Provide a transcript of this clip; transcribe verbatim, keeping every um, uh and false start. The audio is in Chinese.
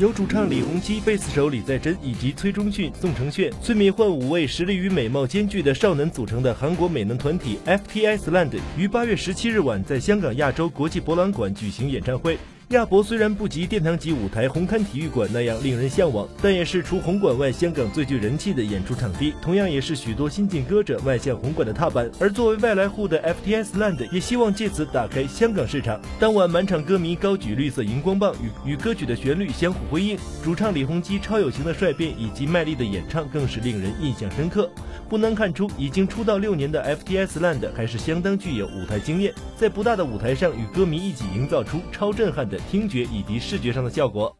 由主唱李弘基、贝斯手李在珍以及崔忠训、宋承炫、孙敏焕五位实力与美貌兼具的少男组成的韩国美男团体 F T Island 于八月十七日晚在香港亚洲国际博览馆举行演唱会。 亚博虽然不及殿堂级舞台红磡体育馆那样令人向往，但也是除红馆外香港最具人气的演出场地，同样也是许多新晋歌者迈向红馆的踏板。而作为外来户的 F T Island 也希望借此打开香港市场。当晚满场歌迷高举绿色荧光棒，与与歌曲的旋律相互辉映。主唱李弘基超有型的帅变以及卖力的演唱更是令人印象深刻。不难看出，已经出道六年的 F T Island 还是相当具有舞台经验，在不大的舞台上与歌迷一起营造出超震撼的 听觉以及视觉上的效果。